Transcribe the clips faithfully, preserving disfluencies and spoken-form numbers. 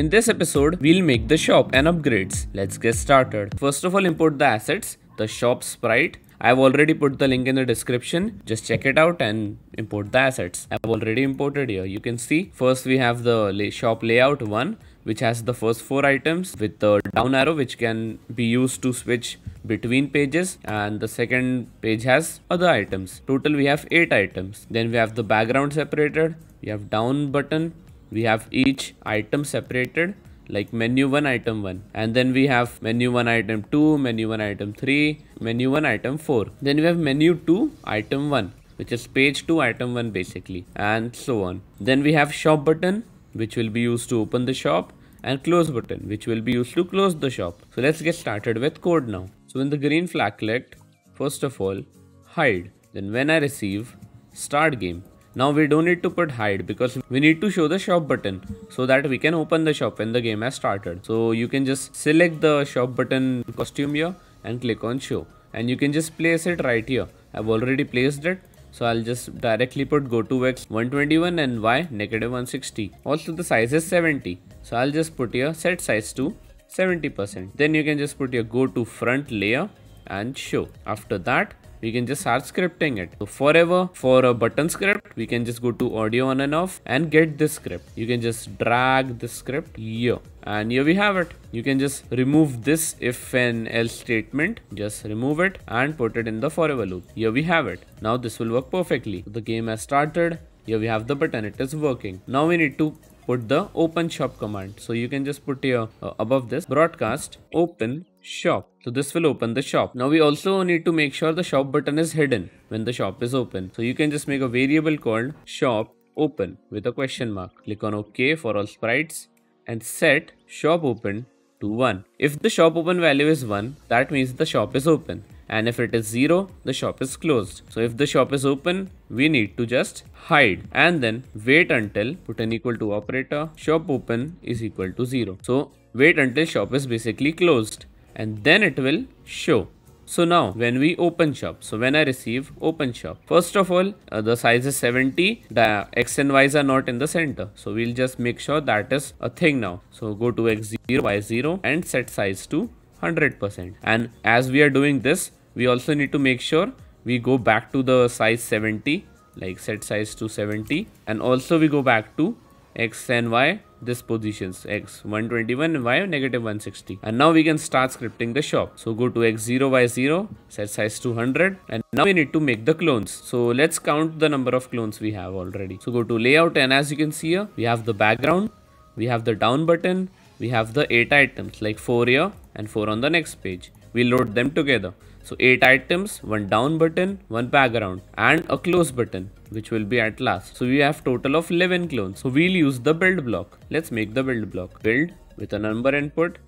In this episode, we'll make the shop and upgrades. Let's get started. First of all, import the assets, the shop sprite. I've already put the link in the description. Just check it out and import the assets. I've already imported here. You can see first we have the shop layout one, which has the first four items with the down arrow, which can be used to switch between pages, and the second page has other items. Total we have eight items. Then we have the background separated. We have down button. We have each item separated, like menu one item one, and then we have menu one item two, menu one item three, menu one item four. Then we have menu two item one, which is page two item one basically, and so on. Then we have shop button, which will be used to open the shop, and close button, which will be used to close the shop. So let's get started with code now. So in the green flag collect, first of all hide, then when I receive, start game. Now we don't need to put hide because we need to show the shop button so that we can open the shop when the game has started. So you can just select the shop button costume here and click on show, and you can just place it right here. I've already placed it. So I'll just directly put go to X one twenty-one and Y negative one sixty. Also the size is seventy. So I'll just put here set size to seventy percent. Then you can just put your go to front layer and show. After that, we can just start scripting it. So forever for a button script, we can just go to audio on and off and get this script. You can just drag the script here, and here we have it. You can just remove this if and else statement, just remove it and put it in the forever loop. Here we have it. Now this will work perfectly. The game has started. Here we have the button. It is working. Now we need to put the open shop command. So you can just put here uh, above this broadcast open shop. So this will open the shop. Now we also need to make sure the shop button is hidden when the shop is open. So you can just make a variable called shop open with a question mark. Click on OK for all sprites and set shop open to one. If the shop open value is one, that means the shop is open. And if it is zero, the shop is closed. So if the shop is open, we need to just hide and then wait until, put an equal to operator, shop open is equal to zero. So wait until shop is basically closed, and then it will show. So now when we open shop, so when I receive open shop, first of all, uh, the size is seventy, the X and Y's are not in the center. So we'll just make sure that is a thing now. So go to X zero, Y zero and set size to one hundred percent. And as we are doing this, we also need to make sure we go back to the size seventy, like set size to seventy. And also we go back to X and Y, this positions, X one twenty-one and Y negative one sixty. And now we can start scripting the shop. So go to X zero, Y zero, set size to one hundred. And now we need to make the clones. So let's count the number of clones we have already. So go to layout, and as you can see here, we have the background, we have the down button, we have the eight items, like four here and four on the next page. We load them together. So eight items, one down button, one background and a close button, which will be at last. So we have total of eleven clones. So we'll use the build block. Let's make the build block. Build with a number input,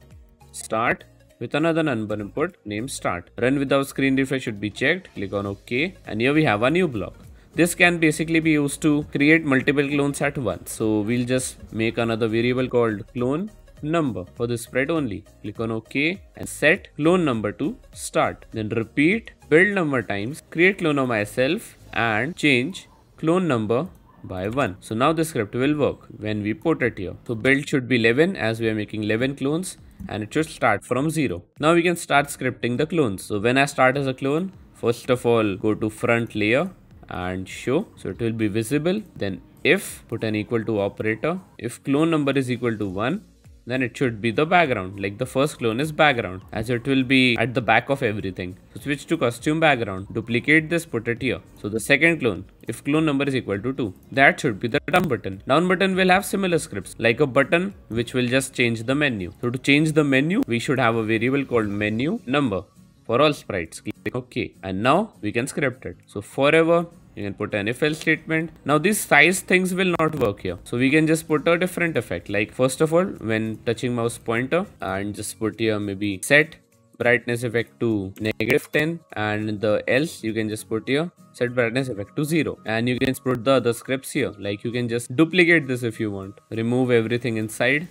start with another number input, name start. Run without screen refresh should be checked. Click on OK. And here we have a new block. This can basically be used to create multiple clones at once. So we'll just make another variable called clone number for the spread only. Click on OK and set clone number to start. Then repeat build number times, create clone of myself and change clone number by one. So now the script will work when we put it here. So build should be eleven as we are making eleven clones, and it should start from zero. Now we can start scripting the clones. So when I start as a clone, first of all go to front layer and show. So it will be visible. Then if, put an equal to operator, if clone number is equal to one, then it should be the background, like the first clone is background, as it will be at the back of everything. So switch to costume background, duplicate this, put it here. So the second clone, if clone number is equal to two, that should be the down button. Down button will have similar scripts, like a button which will just change the menu. So to change the menu, we should have a variable called menu number for all sprites. Click OK. And now we can script it. So forever, you can put an if else statement. Now these size things will not work here. So we can just put a different effect. Like first of all, when touching mouse pointer, and just put here maybe set brightness effect to negative ten, and the else you can just put here set brightness effect to zero. And you can put the other scripts here. Like you can just duplicate this if you want. Remove everything inside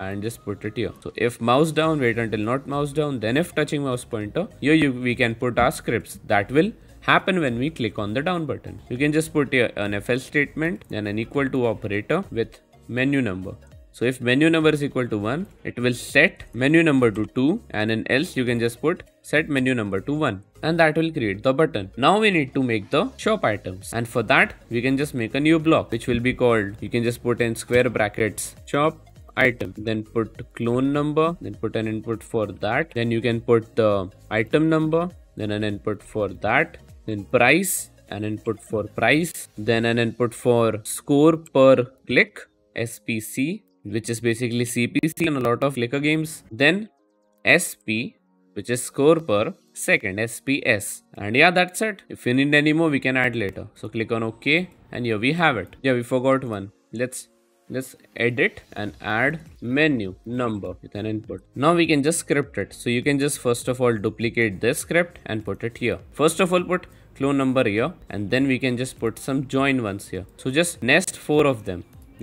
and just put it here. So if mouse down, wait until not mouse down, then if touching mouse pointer. Here you, we can put our scripts that will happen when we click on the down button. You can just put here an if else statement and an equal to operator with menu number. So if menu number is equal to one, it will set menu number to two, and in else you can just put set menu number to one, and that will create the button. Now we need to make the shop items, and for that we can just make a new block which will be called, you can just put in square brackets shop item, then put clone number, then put an input for that, then you can put the item number, then an input for that, then price, an input for price, then an input for score per click, S P C, which is basically C P C in a lot of clicker games, then S P, which is score per second, S P S, and yeah, that's it. If you need any more, we can add later. So click on OK, and here we have it. Yeah, we forgot one. Let's Let's edit and add menu number with an input. Now we can just script it. So you can just first of all duplicate this script and put it here. First of all put clone number here, and then we can just put some join ones here. So just nest four of them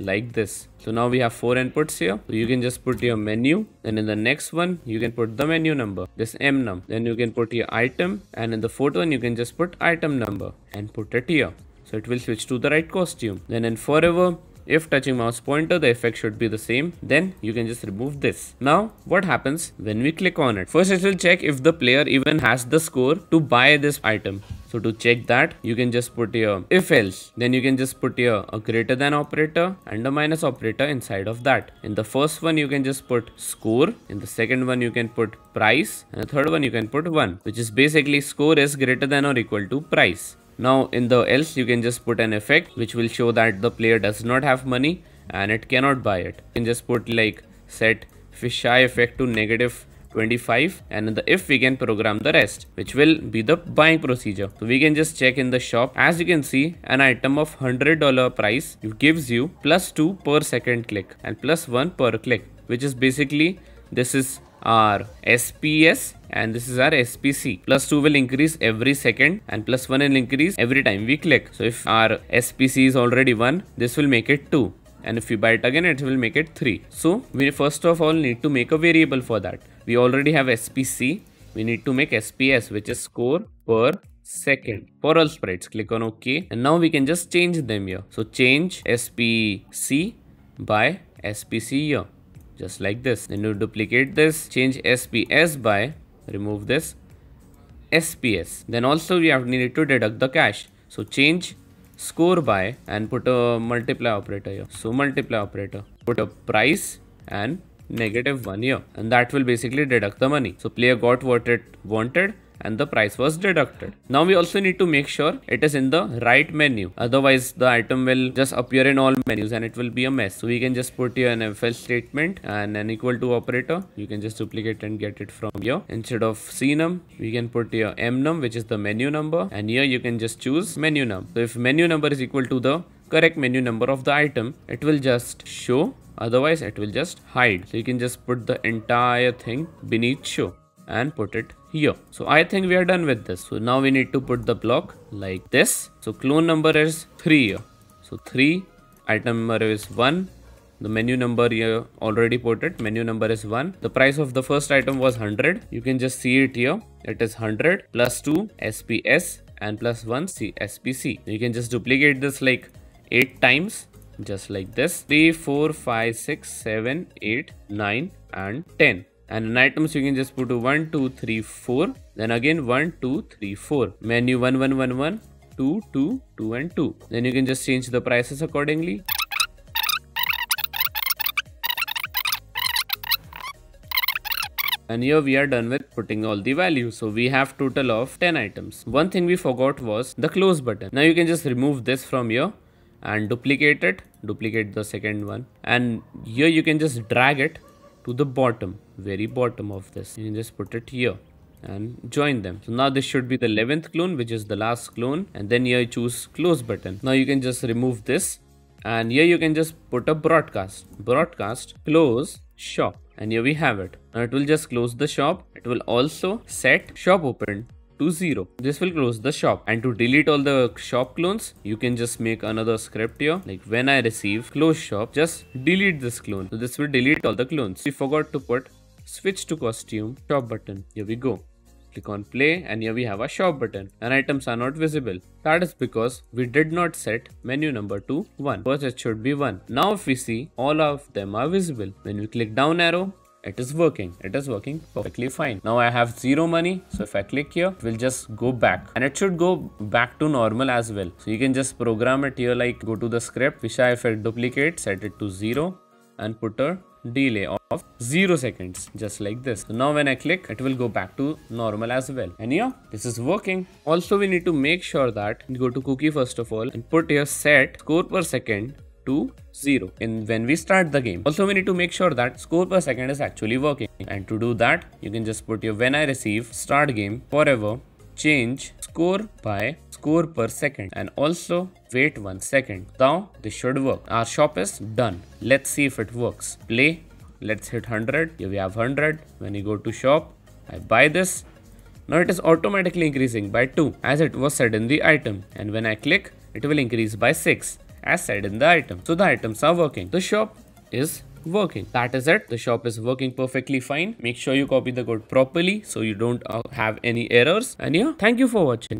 like this. So now we have four inputs here. So you can just put your menu, and in the next one you can put the menu number, this mnum. Then you can put your item, and in the fourth one you can just put item number and put it here. So it will switch to the right costume. Then in forever, if touching mouse pointer, the effect should be the same. Then you can just remove this. Now what happens when we click on it? First it will check if the player even has the score to buy this item. So to check that, you can just put your if else. Then you can just put your a greater than operator and a minus operator inside of that. In the first one you can just put score, in the second one you can put price, and the third one you can put one, which is basically score is greater than or equal to price. Now in the else you can just put an effect which will show that the player does not have money and it cannot buy it. You can just put like set fisheye effect to negative twenty-five, and in the if we can program the rest, which will be the buying procedure. So we can just check in the shop. As you can see, an item of one hundred dollar price gives you plus two per second click and plus one per click, which is basically this is our S P S and this is our S P C. Plus two will increase every second and plus one will increase every time we click. So if our S P C is already one, this will make it two, and if we buy it again, it will make it three. So we first of all need to make a variable for that. We already have S P C, we need to make S P S, which is score per second for all sprites. Click on OK, and now we can just change them here. So change S P C by S P C here, just like this. Then you duplicate this, change S P S by, remove this S P S. Then also we have needed to deduct the cash. So change score by and put a multiply operator here. So multiply operator, put a price and negative one here, and that will basically deduct the money. So player got what it wanted and the price was deducted. Now we also need to make sure it is in the right menu, otherwise the item will just appear in all menus and it will be a mess. So we can just put here an if else statement and an equal to operator. You can just duplicate and get it from here. Instead of cnum, we can put here mnum, which is the menu number, and here you can just choose menu num. So if menu number is equal to the correct menu number of the item, it will just show, otherwise it will just hide. So you can just put the entire thing beneath show and put it here. So I think we are done with this. So now we need to put the block like this. So clone number is three here. So three, item number is one, the menu number here already put it, menu number is one. The price of the first item was one hundred. You can just see it here. It is one hundred plus two S P S and plus one C S P C. You can just duplicate this like eight times, just like this. three, four, five, six, seven, eight, nine and ten. And in items you can just put one, two, three, four, then again one, two, three, four, menu one, one, one, one, two, two, two and two. Then you can just change the prices accordingly. And here we are done with putting all the values. So we have total of ten items. One thing we forgot was the close button. Now you can just remove this from here and duplicate it, duplicate the second one, and here you can just drag it to the bottom, very bottom of this. You can just put it here and join them. So now this should be the eleventh clone, which is the last clone, and then here you choose close button. Now you can just remove this, and here you can just put a broadcast, broadcast close shop, and here we have it. Now it will just close the shop. It will also set shop open to zero. This will close the shop. And to delete all the shop clones, you can just make another script here, like when I receive close shop, just delete this clone. So this will delete all the clones. We forgot to put switch to costume shop button. Here we go. Click on play and here we have a shop button and items are not visible. That is because we did not set menu number to one. First it should be one. Now if we see, all of them are visible. When we click down arrow, it is working. It is working perfectly fine. Now I have zero money. So if I click here, it will just go back and it should go back to normal as well. So you can just program it here, like go to the script, Vishai if I duplicate, set it to zero and put a delay of zero seconds, just like this. So now when I click, it will go back to normal as well. And yeah, this is working. Also, we need to make sure that we go to cookie first of all and put here set score per second to zero in when we start the game. Also, we need to make sure that score per second is actually working. And to do that, you can just put your when I receive start game forever change score by score per second and also wait one second. Now this should work. Our shop is done. Let's see if it works. Play. Let's hit one hundred. Here we have one hundred. When you go to shop, I buy this. Now it is automatically increasing by two as it was said in the item, and when I click, it will increase by six as said in the item. So the items are working. The shop is working. That is it. The shop is working perfectly fine. Make sure you copy the code properly so you don't have any errors. And yeah, thank you for watching.